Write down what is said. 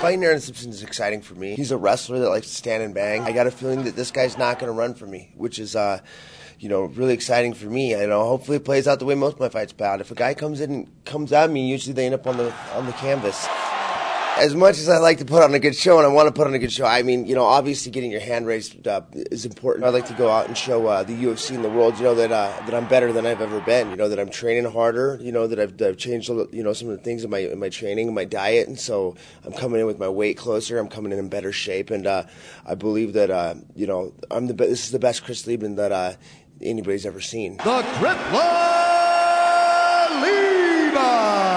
Fighting Aaron Simpson is exciting for me. He's a wrestler that likes to stand and bang. I got a feeling that this guy's not going to run for me, which is, really exciting for me. Hopefully it plays out the way most of my fights play out. If a guy comes in and comes at me, usually they end up on the canvas. As much as I like to put on a good show, and I want to put on a good show, obviously getting your hand raised up is important. I'd like to go out and show the UFC and the world, that I'm better than I've ever been. That I'm training harder. That I've changed, some of the things in my training and my diet, and so I'm coming in with my weight closer. I'm coming in better shape, and I believe that this is the best Chris Leben that anybody's ever seen. The Grip Line.